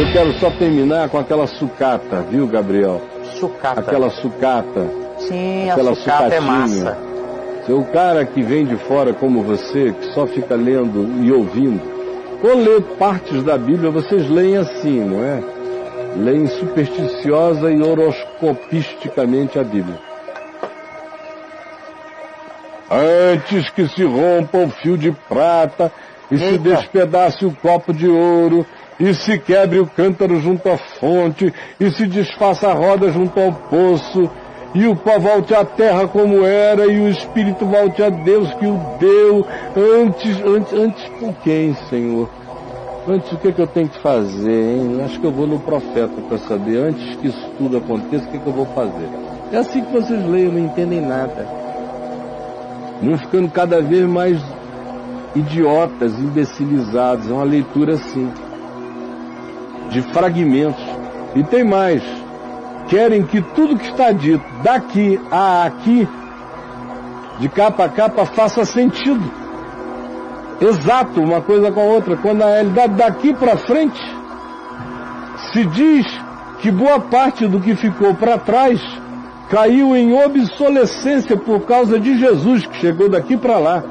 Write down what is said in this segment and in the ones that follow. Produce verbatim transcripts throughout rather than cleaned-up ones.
Eu quero só terminar com aquela sucata, viu, Gabriel? Sucata. Aquela sucata. Sim, aquela a sucata é massa. O cara que vem de fora como você, que só fica lendo e ouvindo, ou lê partes da Bíblia, vocês leem assim, não é? Leem supersticiosa e horoscopisticamente a Bíblia. Antes que se rompa o fio de prata e Eita. se despedace o copo de ouro e se quebre o cântaro junto à fonte e se desfaça a roda junto ao poço e o pó volte à terra como era e o Espírito volte a Deus que o deu. Antes, antes, antes por quem, Senhor? Antes o que, é que eu tenho que fazer, hein? Acho que eu vou no profeta para saber. Antes que isso tudo aconteça, o que, é que eu vou fazer? É assim que vocês leem, não entendem nada. Vão ficando cada vez mais idiotas, imbecilizados. É uma leitura assim, de fragmentos. E tem mais. Querem que tudo que está dito, daqui a aqui, de capa a capa, faça sentido. Exato, uma coisa com a outra. Quando na realidade, daqui para frente, se diz que boa parte do que ficou para trás caiu em obsolescência por causa de Jesus, que chegou daqui para lá.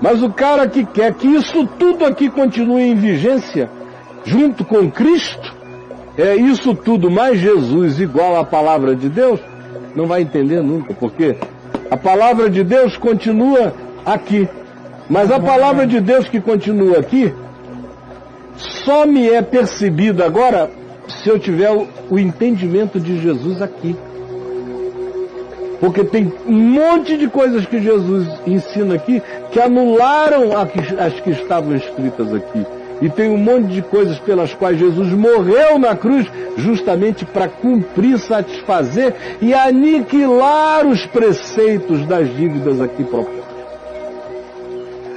Mas o cara que quer que isso tudo aqui continue em vigência, junto com Cristo, é isso tudo mais Jesus igual à palavra de Deus, não vai entender nunca, porque a palavra de Deus continua aqui. Mas a palavra de Deus que continua aqui, só me é percebida agora se eu tiver o entendimento de Jesus aqui. Porque tem um monte de coisas que Jesus ensina aqui que anularam as que estavam escritas aqui. E tem um monte de coisas pelas quais Jesus morreu na cruz justamente para cumprir, satisfazer e aniquilar os preceitos das dívidas aqui próprias.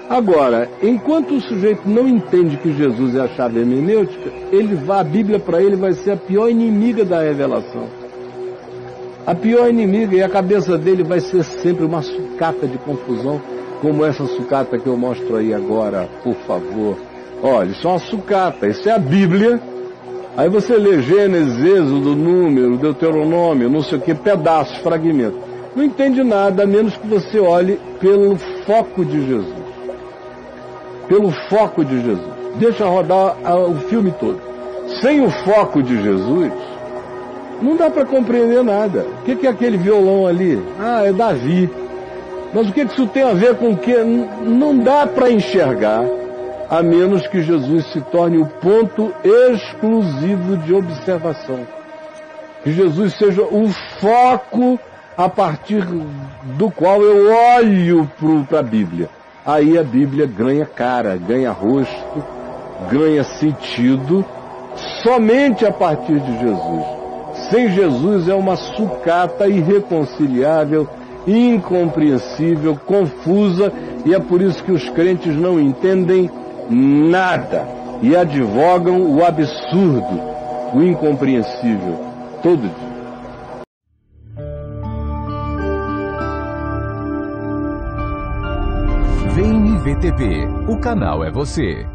Agora, enquanto o sujeito não entende que Jesus é a chave hermenêutica, ele vai, a Bíblia para ele vai ser a pior inimiga da revelação. A pior inimiga, e a cabeça dele vai ser sempre uma sucata de confusão, como essa sucata que eu mostro aí agora, por favor. Olha, isso é uma sucata, isso é a Bíblia. Aí você lê Gênesis, Êxodo, Número, Deuteronômio, não sei o que, pedaços, fragmentos. Não entende nada, a menos que você olhe pelo foco de Jesus. Pelo foco de Jesus. Deixa rodar o filme todo. Sem o foco de Jesus, não dá para compreender nada. O que é aquele violão ali? Ah, é Davi. Mas o que isso tem a ver com o quê? Não dá para enxergar, a menos que Jesus se torne o ponto exclusivo de observação. Que Jesus seja o foco a partir do qual eu olho para a Bíblia. Aí a Bíblia ganha cara, ganha rosto, ganha sentido, somente a partir de Jesus. Sem Jesus é uma sucata irreconciliável, incompreensível, confusa, e é por isso que os crentes não entendem nada e advogam o absurdo, o incompreensível, todo dia. Vem e Vê T V, o canal é você.